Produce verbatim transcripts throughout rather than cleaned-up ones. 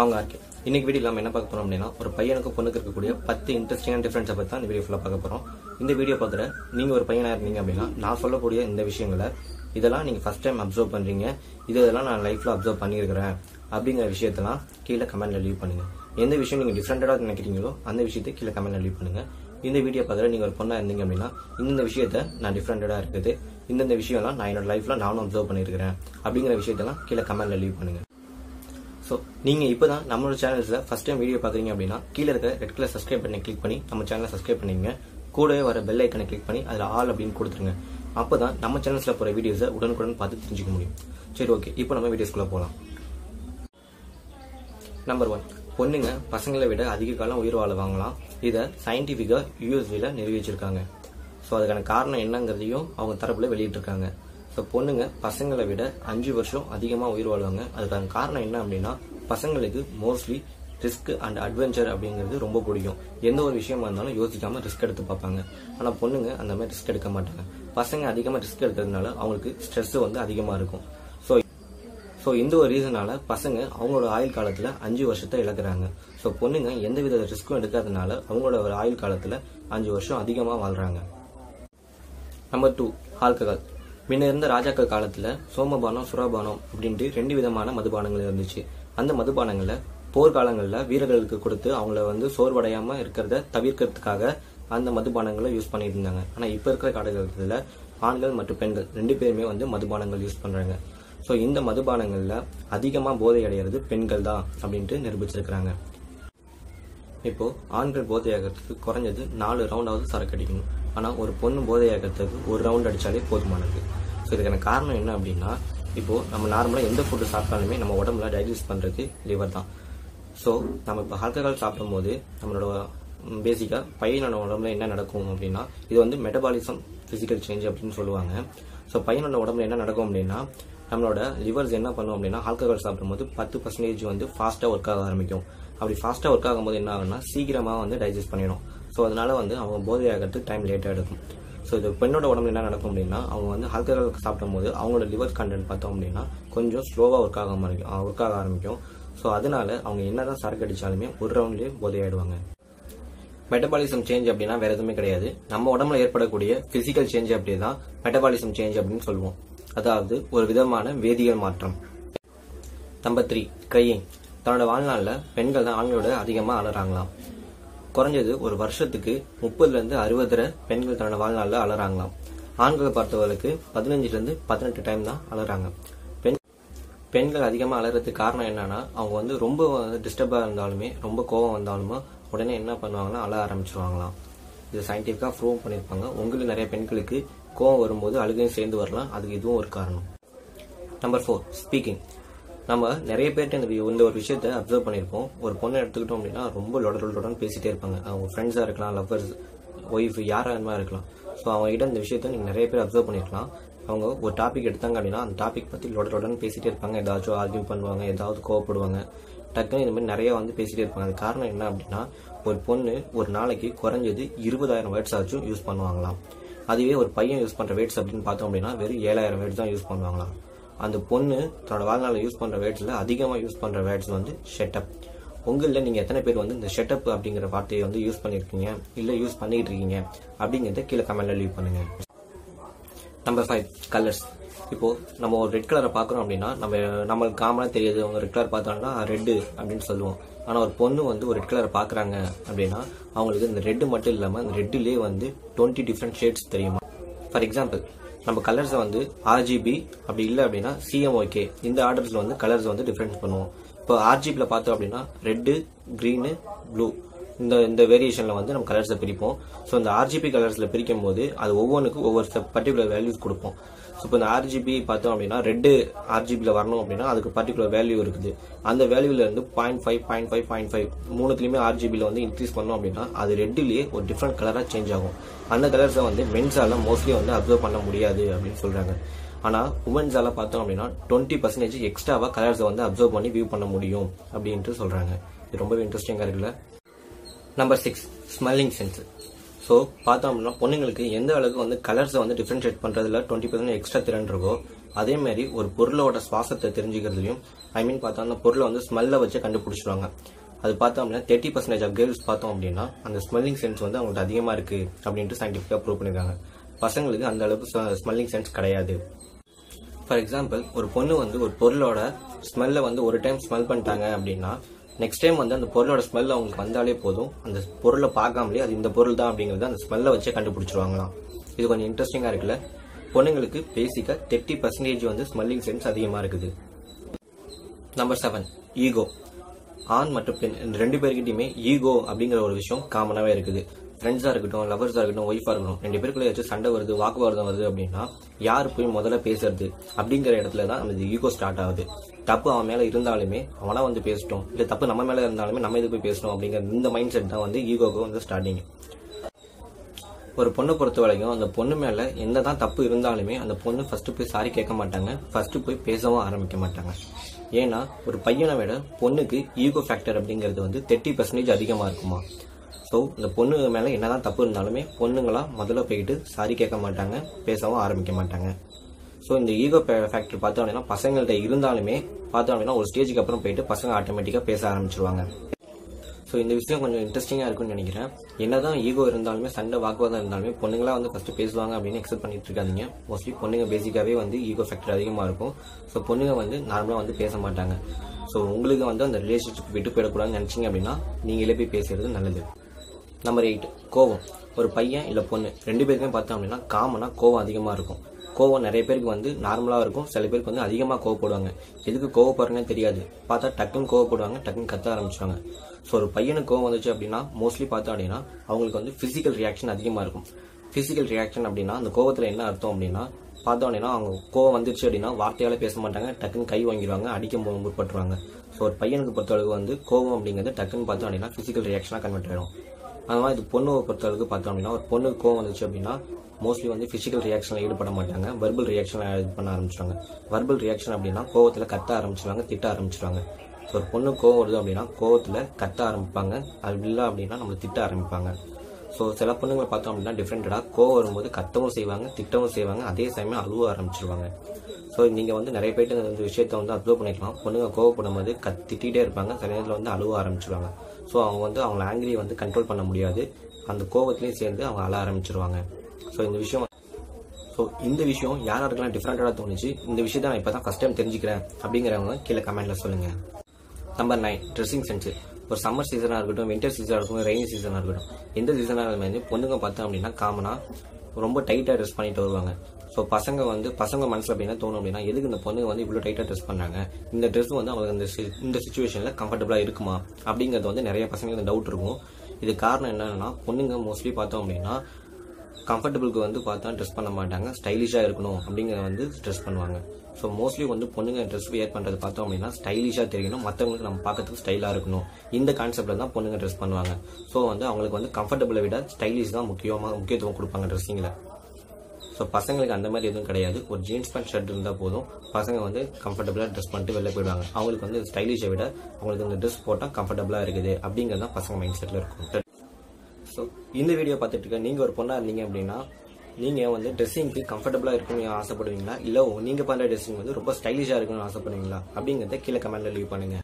நான் உங்கள் ஆர்கே. இன்றைக்கி வீடியோ நம்ம என்ன பார்க்க போகிறோம் அப்படின்னா, ஒரு பையனுக்கு பொண்ணுக்கு இருக்கக்கூடிய பத்து இன்ட்ரெஸ்டிங்கான டிஃப்ரென்ஸை பற்றி தான் இந்த வீடியோ ஃபுல்லாக பார்க்க போகிறோம். இந்த வீடியோ பார்க்குற நீங்கள் ஒரு பையனாக இருந்தீங்க அப்படின்னா, நான் சொல்லக்கூடிய இந்த விஷயங்களை இதெல்லாம் நீங்கள் ஃபஸ்ட் டைம் அப்சர்வ் பண்ணுறீங்க, இது இதெல்லாம் நான் லைஃப்பில் அப்சர்வ் பண்ணியிருக்கிறேன் அப்படிங்கிற விஷயத்தெல்லாம் கீழே கமெண்ட்டில் லீவ் பண்ணுங்கள். எந்த விஷயம் நீங்கள் டிஃப்ரெண்ட்டாக நினைக்கிறீங்களோ அந்த விஷயத்தை கீழே கமெண்ட்டில் லீவ் பண்ணுங்கள். இந்த வீடியோ பார்க்குற நீங்கள் ஒரு பொண்ணாக இருந்தீங்க அப்படின்னா, இந்த விஷயத்தை நான் டிஃப்ரெண்ட்டாக இருக்குது, இந்தந்த விஷயம்லாம் நான் என்னோட லைஃப்பில் நானும் அப்சர்வ் பண்ணியிருக்கிறேன் அப்படிங்கிற விஷயத்தெல்லாம் கீழே கமெண்ட்டில் லீவ் பண்ணுங்கள். ஸோ நீங்கள் இப்போ தான் நம்மளோட சேனல்ஸில் ஃபஸ்ட் டைம் வீடியோ பார்க்குறீங்க அப்படின்னா, கீழே இருக்க ரெட் கலர் சப்ஸ்கிரைப் பண்ணி கிளிக் பண்ணி நம்ம சேனலை சப்ஸ்கிரைப் பண்ணிங்க. கூடவே வர பெல் ஐக்கனை கிளிக் பண்ணி அதில் ஆல் அப்படின்னு கொடுத்துருங்க. அப்போ தான் நம்ம சேனல்ஸில் போகிற வீடியோஸை உடனுக்குடன் பார்த்து தெரிஞ்சுக்க முடியும். சரி, ஓகே, இப்போ நம்ம வீடியோஸ்குள்ளே போகலாம். நம்பர் ஒன், பொண்ணுங்க பசங்களை விட அதிக காலம் உயிர் வாழ வாங்கலாம். இதை சயின்டிஃபிக்காக யூஎஸ்பியில் நிரூபிச்சிருக்காங்க. ஸோ அதுக்கான காரணம் என்னங்கிறதையும் அவங்க தரப்பில் வெளியிட்டிருக்காங்க. ஸோ பொண்ணுங்க பசங்களை விட அஞ்சு வருஷம் அதிகமாக உயிர் வாழ்வாங்க. அதுக்கான காரணம் என்ன அப்படின்னா, பசங்களுக்கு மோஸ்ட்லி ரிஸ்க் அண்ட் அட்வென்ச்சர் அப்படிங்கிறது ரொம்ப பிடிக்கும். எந்த ஒரு விஷயமா இருந்தாலும் யோசிக்காமல் ரிஸ்க் எடுத்து பார்ப்பாங்க. ஆனால் பொண்ணுங்க அந்த மாதிரி ரிஸ்க் எடுக்க மாட்டாங்க. பசங்க அதிகமாக ரிஸ்க் எடுக்கிறதுனால அவங்களுக்கு ஸ்ட்ரெஸ் வந்து அதிகமாக இருக்கும். ஸோ ஸோ இந்த ஒரு ரீசனால பசங்க அவங்களோட ஆயுள் காலத்தில் அஞ்சு வருஷத்தை இழக்கிறாங்க. ஸோ பொண்ணுங்க எந்த வித ரிஸ்க்கும் எடுக்காதனால அவங்களோட ஒரு ஆயுள் காலத்தில் அஞ்சு வருஷம் அதிகமாக வாழ்கிறாங்க. Number two, alcohol. முன்ன இருந்த ராஜாக்கள் காலத்தில் சோமபானம் சுராபானம் அப்படின்ட்டு ரெண்டு விதமான மதுபானங்கள் இருந்துச்சு. அந்த மதுபானங்களில் போர்க்காலங்களில் வீரர்களுக்கு கொடுத்து அவங்கள வந்து சோர்வடையாமல் இருக்கிறத தவிர்க்கிறதுக்காக அந்த மதுபானங்களை யூஸ் பண்ணிட்டு இருந்தாங்க. ஆனால் இப்போ இருக்கிற காலகட்டத்தில் ஆண்கள் மற்றும் பெண்கள் ரெண்டு பேருமே வந்து மதுபானங்கள் யூஸ் பண்ணுறாங்க. ஸோ இந்த மதுபானங்களில் அதிகமாக போதை அடைகிறது பெண்கள் தான் அப்படின்ட்டு நிரூபிச்சிருக்கிறாங்க. இப்போது ஆண்கள் போதையாகிறதுக்கு குறைஞ்சது நாலு ரவுண்டாவது சரக்கு அடிக்கணும். ஆனால் ஒரு பொண்ணு போதையாகிறதுக்கு ஒரு ரவுண்ட் அடித்தாலே போதுமானது. ஸோ இதுக்கான காரணம் என்ன அப்படின்னா, இப்போது நம்ம நார்மலாக எந்த ஃபுட்டு சாப்பிட்டாலுமே நம்ம உடம்புல டைஜஸ்ட் பண்ணுறது லிவர் தான். ஸோ நம்ம இப்போ ஆல்கஹால் சாப்பிடும்போது நம்மளோட பேசிக்காக பையனோட உடம்புல என்ன நடக்கும் அப்படின்னா, இது வந்து மெட்டபாலிசம் ஃபிசிக்கல் சேஞ்ச் அப்படின்னு சொல்லுவாங்க. ஸோ பையனோட உடம்புல என்ன நடக்கும் அப்படின்னா, நம்மளோட லிவர்ஸ் என்ன பண்ணும் அப்படின்னா, ஆல்கஹால் சாப்பிடும்போது பத்து பர்சன்டேஜ் வந்து ஃபாஸ்ட்டாக ஒர்க் ஆக ஆரம்பிக்கும். அப்படி ஃபாஸ்ட்டாக ஒர்க் ஆகும்போது என்ன ஆகும்னா, சீக்கிரமாக வந்து டைஜஸ்ட் பண்ணிடும். ஸோ அதனால வந்து அவங்க போதையாகிறதுக்கு டைம் லேட்டாக எடுக்கும். ஸோ இது பெண்ணோட உடம்புல என்ன நடக்கும் அப்படின்னா, அவங்க வந்து ஆல்கஹால் சாப்பிடும்போது அவங்களோட லிவர் கண்டென்ட் பார்த்தோம் அப்படின்னா கொஞ்சம் ஸ்லோவாக ஒர்க் ஆக ஆரம்பிக்கும் ஒர்க் ஆக ஆரம்பிக்கும் ஸோ அதனால அவங்க என்னதான் சரக்கு அடித்தாலுமே ஒரு ரவுண்ட்லேயே போதையாயிடுவாங்க. மெட்டபாலிசம் சேஞ்ச் அப்படின்னா வேற எதுவுமே கிடையாது. நம்ம உடம்புல ஏற்படக்கூடிய பிசிக்கல் சேஞ்ச் அப்படி தான் மெட்டபாலிசம் சேஞ்ச் அப்படின்னு சொல்லுவோம். அதாவது ஒரு விதமான வேதியியல் மாற்றம். Number three, crying. தன்னோட வாழ்நாளில் பெண்கள் தான் ஆண்களோட அதிகமாக அலறாங்களாம். குறைஞ்சது ஒரு வருஷத்துக்கு முப்பதுலேருந்து அறுபதுரை பெண்கள் தன்னோட வாழ்நாளில் அலறாங்களாம். ஆண்களை பார்த்தவர்களுக்கு பதினஞ்சுலேருந்து பதினெட்டு டைம் தான் அலறாங்க. பெண்கள் அதிகமாக அலறதுக்கு காரணம் என்னன்னா, அவங்க வந்து ரொம்ப டிஸ்டர்பாக இருந்தாலுமே ரொம்ப கோவம் வந்தாலுமே உடனே என்ன பண்ணுவாங்கன்னா அழ ஆரம்பிச்சிருவாங்களாம். இது சயின்டிஃபிக்காக ப்ரூவ் பண்ணியிருப்பாங்க. உங்களுக்கு நிறைய பெண்களுக்கு கோவம் வரும்போது அழுகையும் சேர்ந்து வரலாம். அதுக்கு இதுவும் ஒரு காரணம். Number four, speaking. நம்ம நிறைய பேர்கிட்ட இந்த இந்த ஒரு விஷயத்த அப்சர்வ் பண்ணியிருப்போம். ஒரு பொண்ணை எடுத்துக்கிட்டோம் அப்படின்னா ரொம்ப லொடலொடன்னு பேசிகிட்டே இருப்பாங்க. அவங்க ஃப்ரெண்ட்ஸாக இருக்கலாம், லவ்வர்ஸ், ஒய்ஃப், யாராக இருந்தால் இருக்கலாம். ஸோ அவங்ககிட்ட இந்த விஷயத்த நீங்கள் நிறைய பேர் அப்சர்வ் பண்ணியிருக்கலாம். அவங்க ஒரு டாபிக் எடுத்தாங்க அப்படின்னா அந்த டாபிக் பற்றி லொடலொடன்னு பேசிகிட்டே இருப்பாங்க. ஏதாச்சும் ஆர்கியூ பண்ணுவாங்க, ஏதாவது கோவப்படுவாங்க, டக்குன்னு இந்த மாதிரி நிறையா வந்து பேசிகிட்டே இருப்பாங்க. அது காரணம் என்ன அப்படின்னா, ஒரு பொண்ணு ஒரு நாளைக்கு குறைஞ்சது இருபதாயிரம் வேர்ட்ஸ் ஆச்சும் யூஸ் பண்ணுவாங்களாம். அதுவே ஒரு பையன் யூஸ் பண்ணுற வேர்ட்ஸ் அப்படின்னு பார்த்தோம் அப்படின்னா வெறும் ஏழாயிரம் வேர்ட்ஸ் தான் யூஸ் பண்ணுவாங்களாம். அந்த பொண்ணு தன்னோட வாழ்நாளில் யூஸ் பண்ணுற வேர்ட்ஸில் அதிகமாக யூஸ் பண்ணுற வேர்ட்ஸ் வந்து ஷெட்டப். உங்களில் நீங்கள் எத்தனை பேர் வந்து இந்த ஷெட்டப் அப்படிங்கிற வார்த்தையை வந்து யூஸ் பண்ணியிருக்கீங்க இல்லை யூஸ் பண்ணிக்கிட்டு இருக்கீங்க அப்படிங்கிறத கீழே கமெண்ட்டில் லீவ் பண்ணுங்கள். Number five, colours. இப்போது நம்ம ஒரு ரெட் கலரை பார்க்குறோம் அப்படின்னா நம்ம நம்மளுக்கு காமனாக தெரியுது. அவங்க ரெட் கலர் பார்த்தோம்னா ரெட்டு அப்படின்னு சொல்லுவோம். ஆனால் ஒரு பொண்ணு வந்து ஒரு ரெட் கலரை பார்க்குறாங்க அப்படின்னா அவங்களுக்கு இந்த ரெட்டு மட்டும் இல்லாமல் அந்த ரெட்டிலே வந்து டுவெண்ட்டி டிஃப்ரெண்ட் ஷேட்ஸ் தெரியுமா. ஃபார் எக்ஸாம்பிள், நம்ம கலர்ஸை வந்து ஆர்ஜிபி அப்படி இல்லை அப்படின்னா சிஎம்ஓகே இந்த ஆர்டர்ஸில் வந்து கலர்ஸ் வந்து டிஃப்ரென்ஸ் பண்ணுவோம். இப்போ ஆர்ஜிபியில் பார்த்தோம் அப்படின்னா ரெட்டு, க்ரீனு, ப்ளூ இந்த இந்த வேரியேஷனில் வந்து நம்ம கலர்ஸை பிரிப்போம். ஸோ இந்த ஆர்ஜிபி கலர்ஸில் பிரிக்கும் போது அது ஒவ்வொன்றுக்கும் ஒவ்வொரு பர்டிகுலர் வேல்யூஸ் கொடுப்போம். ஸோ இப்போ இந்த ஆர்ஜிபி பார்த்தோம் அப்படின்னா ரெட்டு ஆர்ஜிபியில் வரணும் அப்படின்னா அதுக்கு பர்டிகுலர் வேல்யூ இருக்குது. அந்த வேல்யூலேருந்து point five point five point five மூணுத்துலேயுமே ஆர்ஜிபியில் வந்து இன்க்ரீஸ் பண்ணோம் அப்படின்னா அது ரெட்டுலேயே ஒரு டிஃப்ரெண்ட் கலராக சேஞ்ச் ஆகும். அந்த கலர்ஸை வந்து மென்ஸால் மோஸ்ட்லி வந்து அப்சர்வ் பண்ண முடியாது அப்படின்னு சொல்கிறாங்க. ஆனால் உமன்ஸால் பார்த்தோம் அப்படின்னா டுவெண்ட்டி பர்சன்டேஜ் எக்ஸ்ட்ராவாக கலர்ஸை வந்து அப்சர்வ் பண்ணி வியூ பண்ண முடியும் அப்படின்ட்டு சொல்கிறாங்க. இது ரொம்பவே இன்ட்ரெஸ்டிங்காக இருக்குல்ல. Number six, smelling sense. So பார்த்தோம் அப்படின்னா பொண்ணுங்களுக்கு எந்த அளவுக்கு வந்து கலர்ஸை வந்து டிஃப்ரென்ஷியேட் பண்ணுறதுல டுவெண்ட்டி பர்சன்ட் எக்ஸ்ட்ரா திறன் இருக்கோ அதே மாதிரி ஒரு பொருளோட சுவாசத்தை தெரிஞ்சுக்கிறதுலையும் ஐ மீன் பார்த்தோம்னா பொருளை வந்து ஸ்மெல்லை வச்சு கண்டுபிடிச்சிடுவாங்க. அது பார்த்தோம் அப்படின்னா தேர்ட்டி பர்சன்டேஜ் ஆஃப் கேர்ள்ஸ் பார்த்தோம் அப்படின்னா அந்த ஸ்மெல்லிங் சென்ஸ் வந்து அவங்களுக்கு அதிகமாக இருக்குது அப்படின்ட்டு சயின்டிஃபிக்காக ப்ரூவ் பண்ணியிருக்காங்க. பசங்களுக்கு அந்த அளவுக்கு ஸ்மெல்லிங் சென்ஸ் கிடையாது. ஃபார் எக்ஸாம்பிள் ஒரு பொண்ணு வந்து ஒரு பொருளோட ஸ்மெல்லை வந்து ஒரு டைம் ஸ்மெல் பண்ணிட்டாங்க அப்படின்னா நெக்ஸ்ட் டைம் வந்து அந்த பொருளோட ஸ்மெல் அவங்களுக்கு வந்தாலே போதும், அந்த பொருளை பார்க்காமலே அது இந்த பொருள் தான் அப்படிங்கிறத அந்த ஸ்மெல்லை வச்சே கண்டுபிடிச்சிருவாங்களாம். இது கொஞ்சம் இன்ட்ரெஸ்டிங்காக இருக்குல்ல? பொண்ணுங்களுக்கு பேசிக்காக தேர்ட்டி பர்சன்டேஜ் வந்து ஸ்மெல்லிங் சென்ஸ் அதிகமாக இருக்குது. Number seven, ego. ஆண் மற்றும் பெண் ரெண்டு பேர்கிட்டையுமே ஈகோ அப்படிங்கிற ஒரு விஷயம் காமனாகவே இருக்குது. ஃப்ரெண்ட்ஸாக இருக்கட்டும், லவர்ஸாக இருக்கட்டும், ஒய்ஃபாக இருக்கட்டும், ரெண்டு பேருக்குள்ளே வச்சு சண்டை வருது, வாக்குவாதம் வருது அப்படின்னா யார் போய் முதல்ல பேசுறது அப்படிங்கிற இடத்துல தான் அந்த ஈகோ ஸ்டார்ட் ஆகுது. தப்பு அவன் மேலே இருந்தாலுமே அவனா வந்து பேசிட்டோம், இல்லை தப்பு நம்ம மேலே இருந்தாலுமே நம்ம இது போய் பேசணும் அப்படிங்கிற இந்த மைண்ட் செட் தான் வந்து ஈகோக்கு வந்து ஸ்டார்டிங். ஒரு பொண்ணை பொறுத்த வரைக்கும் அந்த பொண்ணு மேலே என்ன தான் தப்பு இருந்தாலுமே அந்த பொண்ணு ஃபஸ்ட்டு போய் சாரி கேட்க மாட்டாங்க, ஃபஸ்ட்டு போய் பேசவும் ஆரம்பிக்க மாட்டாங்க. ஏன்னா ஒரு பையனை விட பொண்ணுக்கு ஈகோ ஃபேக்டர் அப்படிங்கிறது வந்து தேர்ட்டி பர்சன்டேஜ் அதிகமாக இருக்குமா. ஸோ இந்த பொண்ணு மேலே என்ன தான் தப்பு இருந்தாலுமே பொண்ணுங்களாம் முதல்ல போயிட்டு சாரி கேட்க மாட்டாங்க, பேசவும் ஆரம்பிக்க மாட்டாங்க. ஸோ இந்த ஈகோ ஃபேக்டர் பார்த்தோம் அப்படின்னா பசங்கள்கிட்ட இருந்தாலுமே பார்த்தோம் அப்படின்னா ஒரு ஸ்டேஜுக்கு அப்புறம் போயிட்டு பசங்க ஆட்டோமேட்டிக்காக பேச ஆரம்பிச்சிருவாங்க. ஸோ இந்த விஷயம் கொஞ்சம் இன்ட்ரெஸ்டிங்காக இருக்குன்னு நினைக்கிறேன். என்னதான் ஈகோ இருந்தாலுமே சண்டை வாக்குவாதம் இருந்தாலுமே பொண்ணுங்களா வந்து ஃபஸ்ட்டு பேசுவாங்க அப்படின்னு எக்ஸ்பெக்ட் பண்ணிட்டு இருக்காதிங்க. மோஸ்ட்லி பொண்ணுங்க பேசிக்காகவே வந்து ஈகோ ஃபேக்டர் அதிகமாக இருக்கும். ஸோ பொண்ணுங்க வந்து நார்மலாக வந்து பேச மாட்டாங்க. ஸோ உங்களுக்கு வந்து அந்த ரிலேஷன்ஷிப் விட்டு போயிடக்கூடாதுன்னு நினச்சிங்க அப்படின்னா நீங்களே போய் பேசுறது நல்லது. நம்பர் எயிட், கோவம். ஒரு பையன் இல்லை பொண்ணு ரெண்டு பேருக்குமே பார்த்தோம் அப்படின்னா காமனாக கோவம் அதிகமாக இருக்கும். கோவம் நிறைய பேருக்கு வந்து நார்மலாக இருக்கும், சில பேருக்கு வந்து அதிகமாக கோவப்படுவாங்க. எதுக்கு கோவப்படுறேன்னே தெரியாது, பார்த்தா டக்குன்னு கோவப்படுவாங்க, டக்குன்னு கத்த ஆரம்பிச்சுவாங்க. ஸோ ஒரு பையனுக்கு கோவம் வந்துச்சு அப்படின்னா மோஸ்ட்லி பார்த்தோம் அப்படின்னா அவங்களுக்கு வந்து ஃபிசிக்கல் ரியாக்ஷன் அதிகமாக இருக்கும். ஃபிசிக்கல் ரியாக்ஷன் அப்படின்னா அந்த கோவத்தில் என்ன அர்த்தம் அப்படின்னா பார்த்தோம் அப்படின்னா அவங்க கோவம் வந்துருச்சு அப்படின்னா வார்த்தையால் பேச மாட்டாங்க, டக்குன்னு கை வாங்கிடுவாங்க, அடிக்க முற்பட்டுருவாங்க. ஸோ ஒரு பையனுக்கு பொறுத்தளவுக்கு வந்து கோவம் அப்படிங்கிறது டக்குன்னு பார்த்தோம் அப்படின்னா ஃபிசிக்கல் ரியாக்ஷனாக கன்வெர்ட் ஆகிடும். அதனால் இது பொண்ணு பொறுத்தளவுக்கு பார்த்தோம் அப்படின்னா ஒரு பொண்ணுக்கு கோவம் வந்துச்சு அப்படின்னா மோஸ்ட்லி வந்து ஃபிசிக்கல் ரியாக்ஷனில் ஈடுபட மாட்டாங்க, வர்பல் ரியாக்ஷனில் இது பண்ண ஆரம்பிச்சுவாங்க. வர்பல் ரியாக்ஷன் அப்படின்னா கோவத்தில் கத்த ஆரம்பிச்சுவாங்க, திட்ட ஆரம்பிச்சுவாங்க. ஒரு பொண்ணு கோவம் வருது அப்படின்னா கோவத்தில் கத்த ஆரம்பிப்பாங்க, அது இல்லை அப்படின்னா நம்ம திட்ட ஆரம்பிப்பாங்க. ஸோ சில பொண்ணுங்களை பார்த்தோம் அப்படின்னா டிஃப்ரெண்ட்டாக கோவம் வரும்போது கத்தவும் செய்வாங்க, திட்டவும் செய்வாங்க, அதே சமயம் அழுவ ஆரம்பிச்சிருவாங்க. ஸோ நீங்கள் வந்து நிறைய பேர்ட்டு இந்த விஷயத்தை வந்து அப்சர்வ் பண்ணிக்கலாம். பொண்ணுங்க கோவப்படும் போது கத்திட்டே இருப்பாங்க, சில நேரத்தில் வந்து அழுவ ஆரம்பிச்சிருவாங்க. ஸோ அவங்க வந்து அவங்கள ஆங்கிரியை வந்து கண்ட்ரோல் பண்ண முடியாது, அந்த கோவத்துலேயும் சேர்ந்து அவங்க அழ ஆரம்பிச்சிருவாங்க. ஸோ இந்த விஷயம் ஸோ இந்த விஷயம் யார் யாருக்கெல்லாம் டிஃப்ரெண்ட்டாக தோணுச்சு, இந்த விஷயத்தை நான் இப்போ தான் ஃபஸ்ட் டைம் தெரிஞ்சுக்கிறேன் அப்படிங்கிறவங்க கீழே கமெண்ட்டில் சொல்லுங்கள். Number nine, dressing sense. ஒரு சம்மர் சீசனாக இருக்கட்டும், வின்டர் சீசனாக இருக்கட்டும், ரெய்னி சீசனாக இருக்கட்டும், எந்த சீசனாக வந்து பொண்ணுங்க பார்த்தோம் அப்படின்னா காமனாக ரொம்ப டைட்டாக ட்ரெஸ் பண்ணிட்டு வருவாங்க. ஸோ பசங்க வந்து பசங்க மனசில் அப்படின்னா தோணும் அப்படின்னா எதுக்கு இந்த பொண்ணுங்க வந்து இவ்வளோ டைட்டாக ட்ரெஸ் பண்ணுறாங்க, இந்த ட்ரெஸ் வந்து அவங்களுக்கு அந்த இந்த சுச்சுவேஷனில் கம்ஃபர்டபுளாக இருக்குமா அப்படிங்கிறது வந்து நிறைய பசங்களுக்கு டவுட் இருக்கும். இது காரணம் என்னன்னா பொண்ணுங்க மோஸ்ட்லி பார்த்தோம் அப்படின்னா கம்ஃபர்டபுளுக்கு வந்து பார்த்தா ட்ரெஸ் பண்ண மாட்டாங்க, ஸ்டைலிஷாக இருக்கணும் அப்படிங்கிறத வந்து ட்ரெஸ் பண்ணுவாங்க. ஸோ மோஸ்ட்லி வந்து பொண்ணுங்க ட்ரெஸ் வியர் பண்ணுறது பார்த்தோம் அப்படின்னா ஸ்டைலிஷாக தெரியணும், மற்றவங்களுக்கு நம்ம பார்க்கறதுக்கு ஸ்டைலாக இருக்கணும், இந்த கான்செப்டில் தான் பொண்ணுங்க ட்ரெஸ் பண்ணுவாங்க. ஸோ வந்து அவங்களுக்கு வந்து கம்ஃபர்டபுளை விட ஸ்டைலிஷ் தான் முக்கியமாக முக்கியத்துவம் கொடுப்பாங்க ட்ரெஸ்ஸிங்கில். ஸோ பசங்களுக்கு அந்த மாதிரி எதுவும் கிடையாது. ஒரு ஜீன்ஸ் பேண்ட் ஷர்ட் இருந்தால் போதும், பசங்க வந்து கம்ஃபர்டபுளாக ட்ரெஸ் பண்ணிட்டு வெளில போயிடுவாங்க. அவங்களுக்கு வந்து ஸ்டைலிஷை விட அவங்களுக்கு இந்த ட்ரெஸ் போட்டால் கம்ஃபர்டபுளாக இருக்குது அப்படிங்கிறது தான் பசங்க மைண்ட் செட்டில் இருக்கும். ஸோ இந்த வீடியோ பார்த்துட்டு இருக்க நீங்கள் ஒரு பொண்ணாக இருந்தீங்க அப்படின்னா நீங்கள் வந்து ட்ரெஸ்ஸிங்க்கு கம்ஃபர்டபுளாக இருக்கணும்னு ஆசைப்படுவீங்களா, இல்லை நீங்கள் பண்ணுற ட்ரெஸ்ஸிங் வந்து ரொம்ப ஸ்டைலிஷாக இருக்கணும்னு ஆசைப்படுவீங்களா அப்படிங்கிறத கீழே கமெண்ட்டில் லீவ் பண்ணுங்கள்.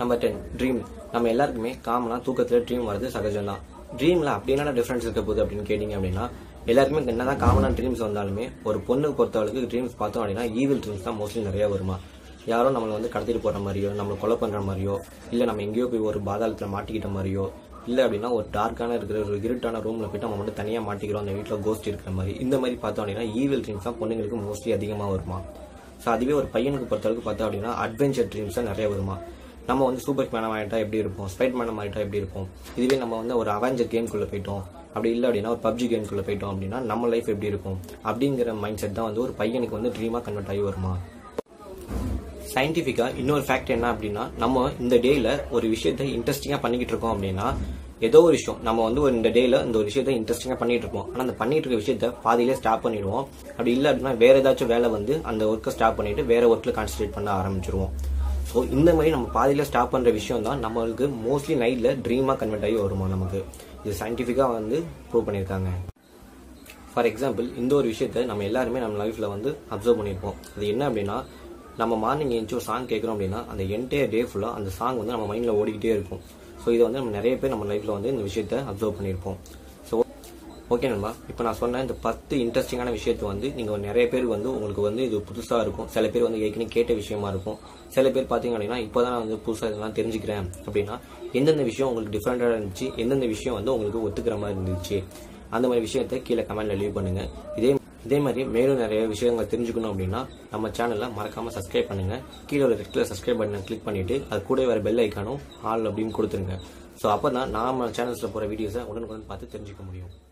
Number ten, dream. நம்ம எல்லாருக்குமே காமனாக தூக்கத்தில் ட்ரீம் வர்றது சகஜம் தான். ட்ரீமில் அப்படின்னா டிஃப்ரென்ஸ் இருக்க போகுது அப்படின்னு கேட்டிங்க அப்படின்னா எல்லாருக்குமே என்ன தான் காமனாக ட்ரீம்ஸ் வந்தாலுமே ஒரு பொண்ணுக்கு பொறுத்தவரைக்கும் ட்ரீம்ஸ் பார்த்தோம் அப்படின்னா ஈவில் ட்ரீம்ஸ் தான் மோஸ்ட்லி நிறையா வருமா. யாரோ நம்மளை வந்து கடத்திட்டு போகிற மாதிரியோ, நம்மளை கொலை பண்ணுற மாதிரியோ, இல்லை நம்ம எங்கேயோ போய் ஒரு பாதாளத்தில் மாட்டிக்கிட்ட மாதிரியோ, இல்லை அப்படின்னா ஒரு டார்க்கான இருக்கிற ஒரு இருட்டான ரூமில் போய்ட்டு நம்ம மட்டும் தனியாக மாட்டிக்கிறோம், அந்த வீட்டில் கோஸ்ட் இருக்கிற மாதிரி, இந்த மாதிரி பார்த்தோம் அப்படின்னா ஈவில் ட்ரீம்ஸ் தான் பொண்ணுங்களுக்கு மோஸ்ட்லி அதிகமாக வருமா. ஸோ அதுவே ஒரு பையனுக்கு பொறுத்தளவுக்கு பார்த்தோம் அப்படின்னா அட்வென்ச்சர் ட்ரீம்ஸ் தான் நிறைய வருமா. நம்ம வந்து சூப்பர் மேனம் ஆகிட்டா எப்படி இருப்போம், ஸ்பைட் மேனம் ஆகிட்டா எப்படி இருப்போம், இதுவே நம்ம வந்து ஒரு அவெஞ்சர் கேம்குள்ளே போயிட்டோம், அப்படி இல்லை அப்படின்னா ஒரு பப்ஜி கேம்குள்ளே போயிட்டோம் அப்படின்னா நம்ம லைஃப் எப்படி இருக்கும் அப்படிங்கிற மைண்ட் செட் தான் வந்து ஒரு பையனுக்கு வந்து ட்ரீமாக கன்வெர்ட் ஆகி வருமா. சயின்டிஃபிக்காக இன்னொரு ஃபேக்ட் என்ன அப்படின்னா நம்ம இந்த டேயில் ஒரு விஷயத்தை இன்ட்ரெஸ்டிங்காக பண்ணிக்கிட்டு இருக்கோம் அப்படின்னா ஏதோ ஒரு விஷயம் நம்ம வந்து ஒரு இந்த டேயில் இந்த ஒரு விஷயத்த இன்ட்ரெஸ்டிங்காக பண்ணிட்டு இருக்கோம், ஆனால் அந்த பண்ணிட்டு இருக்க விஷயத்த பாதியிலே ஸ்டாப் பண்ணிடுவோம். அப்படி இல்லை அப்படின்னா வேற ஏதாச்சும் வேலை வந்து அந்த ஒர்க்கை ஸ்டாப் பண்ணிட்டு வேற ஒர்க்கில் கான்சன்ட்ரேட் பண்ண ஆரம்பிச்சிருவோம். ஸோ இந்த மாதிரி நம்ம பாதியில் ஸ்டாப் பண்ணுற விஷயம் தான் நம்மளுக்கு மோஸ்ட்லி நைட்டில் ட்ரீமாக கன்வெர்ட் ஆகி வருமா நமக்கு. இது சயின்டிஃபிக்காக வந்து ப்ரூவ் பண்ணியிருக்காங்க. ஃபார் எக்ஸாம்பிள் இந்த ஒரு விஷயத்தை நம்ம எல்லாருமே நம்ம லைஃப்பில் வந்து அப்சர்வ் பண்ணியிருப்போம். அது என்ன அப்படின்னா, நம்ம மார்னிங் எந்திச்சு ஒரு சாங் கேட்குறோம் அப்படின்னா அந்த என்டையர் டே ஃபுல்லாக அந்த சாங் வந்து நம்ம மைண்டில் ஓடிக்கிட்டே இருக்கும். ஸோ இதை வந்து நம்ம நிறைய பேர் நம்ம லைஃப்பில் வந்து இந்த விஷயத்தை அப்சர்வ் பண்ணியிருப்போம். ஸோ ஓகே நண்பா, இப்போ நான் சொன்ன இந்த பத்து இன்ட்ரெஸ்டிங்கான விஷயத்தை வந்து நீங்கள் நிறைய பேருக்கு வந்து உங்களுக்கு வந்து இது புதுசாக இருக்கும். சில பேர் வந்து ஏற்கனவே கேட்ட விஷயமா இருக்கும். சில பேர் பார்த்தீங்க அப்படின்னா இப்போ தான் நான் வந்து புதுசாக இதெல்லாம் தெரிஞ்சுக்கிறேன் அப்படின்னா எந்தெந்த விஷயம் உங்களுக்கு டிஃப்ரெண்டாக இருந்துச்சு, எந்தெந்த விஷயம் வந்து உங்களுக்கு ஒத்துக்கிற மாதிரி இருந்துச்சு, அந்த மாதிரி விஷயத்தை கீழே கமெண்ட்டில் லீவ் பண்ணுங்கள். இதே இதே மாதிரி மேலும் நிறைய விஷயங்களை தெரிஞ்சுக்கணும் அப்படின்னா நம்ம சேனலை மறக்காமல் சப்ஸ்கிரைப் பண்ணுங்கள். கீழே ஒரு ரெட் கலர் சப்ஸ்கிரைப் பட்டனை கிளிக் பண்ணிவிட்டு அது கூட வேறு பெல் ஐக்கானும் ஆல் அப்படின்னு கொடுத்துருங்க. ஸோ அப்போ தான் நாம் சேனல்ஸில் போகிற வீடியோஸை உடனுக்குடன் பார்த்து தெரிஞ்சுக்க முடியும்.